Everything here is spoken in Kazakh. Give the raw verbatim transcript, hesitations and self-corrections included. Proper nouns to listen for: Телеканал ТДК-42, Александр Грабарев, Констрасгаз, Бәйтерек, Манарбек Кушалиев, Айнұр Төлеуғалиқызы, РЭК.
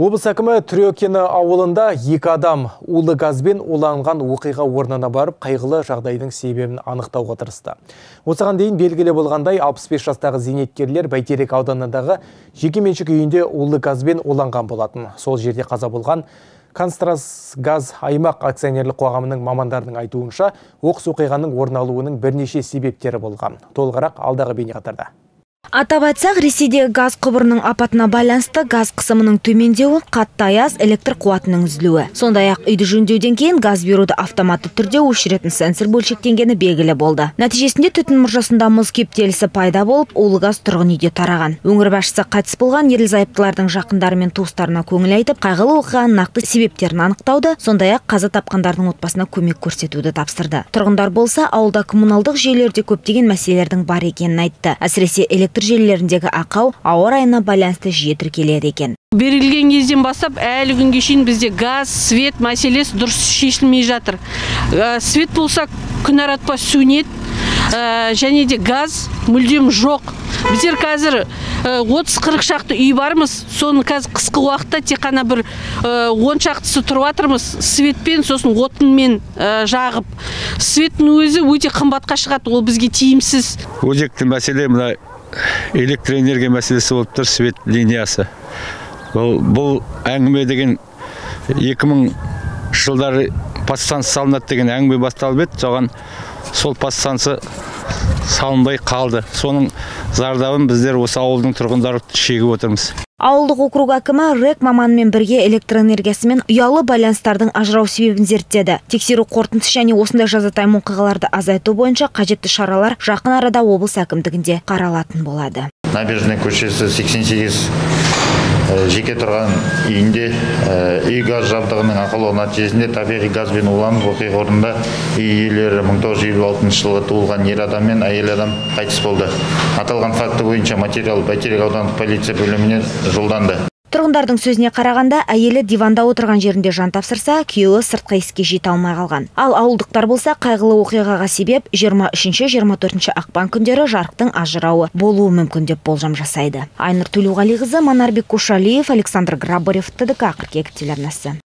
Облыс әкімі Түрекені ауылында екі адам улы газбен уланған оқиға орнына барып, қайғылы жағдайдың себебін анықтауға тырысты. Осыған дейін белгілі болғандай алпыс бес жастағы зейнеткерлер Бәйтерек ауданындағы жекеменшік үйінде улы газбен уланған болатын. Сол жерде қаза болған Констрасгаз аймақ акционерлік қоғамының мамандарының айтуынша, оқыс оқиғаның орын алуының бірнеше себептері болған. Толғарақ алдағы бейнеқатарда. Атап айтсақ, Ресейде газ құбырының апатына байланысты газ қысымының төмендеуі, қатты аяз, электр қуатының үзілуі. Сондай-ақ үйді жөндеуден кейін газ беруді автоматты түрде өшіретін сенсор бөлшектенгені белгілі болды. Нәтижесінде түтін мұржасында мұз кептелісі пайда болып, улы газ тұрғын үйде тараған. Өңір басшысы қайтыс болған ерлі зайыптылардың жақындары мен туыстарына көңіл айтып, қайғылы оқиғаның нақты себептерін анықтауды, сондай-ақ қаза тапқандардың отбасына көмек көрсетуді тапсырды. Тұрғындар болса, ауылда коммуналдық жүйелерде көптеген мәселелердің бар екенін айтты. Әсіресе электр желілеріндегі ақау ауа райына байланысты жиі тіркеледі екен. Берілген кезден бастап, әлі күнге шейін бізде газ, свет мәселесі дұрыс шешілмей жатыр. Свет болса, күн аратпа сөнеді, және де газ мүлдем жоқ. Біздер қазір отыз қырық шақты үй бармыз, соны қазір қысқы уақытта тек қана бір он шақтысы тұрып жатырмыз. Светпен, сосын отынмен жағып. Светтің өзі өте қымбатқа шығады, ол бізге тиімсіз. Өзекті мәселе мына электроэнергия мәселесі болып тұр, свет линиясы. Бұл әңгіме деген екі мыңыншы жылдары подстанция салынады деген әңгіме басталып еді, соған сол подстанция салынбай қалды. Соның зардабын біздер осы ауылдың тұрғындары шегіп отырмыз. Ауылдық округ әкімі РЭК маманымен бірге электроэнергиясымен ұялы байланыстардың ажырау себебін зерттеді. Тексеру қорытындысы және осындай жазатайым оқиғаларды азайту бойынша қажетті шаралар жақын арада облыс әкімдігінде қаралатын болады. Набережный көшесі сексен сегіз жеке тұрған үйінде үй газ жабдығының ақылы нәтижесінде табиғи газбен уланып оқиға орнында үй иелері мың тоғыз жүз елу алтыншы жылы туылған ер адам мен әйел адам қайтыс болды. Аталған факті бойынша материал Бәйтерек аудандық полиция бөліміне жолданды. Тұрғындардың сөзіне қарағанда, әйелі диванда отырған жерінде жан тапсырса, күйеуі сыртқа еске жете алмай қалған. Ал ауылдықтар болса, қайғылы оқиғаға себеп жиырма үшінші жиырма төртінші ақпан күндері жарықтың ажырауы болуы мүмкін деп болжам жасайды. Айнұр Төлеуғалиқызы, Манарбек Кушалиев, Александр Грабарев, Т Д К қырық екі телеарнасы.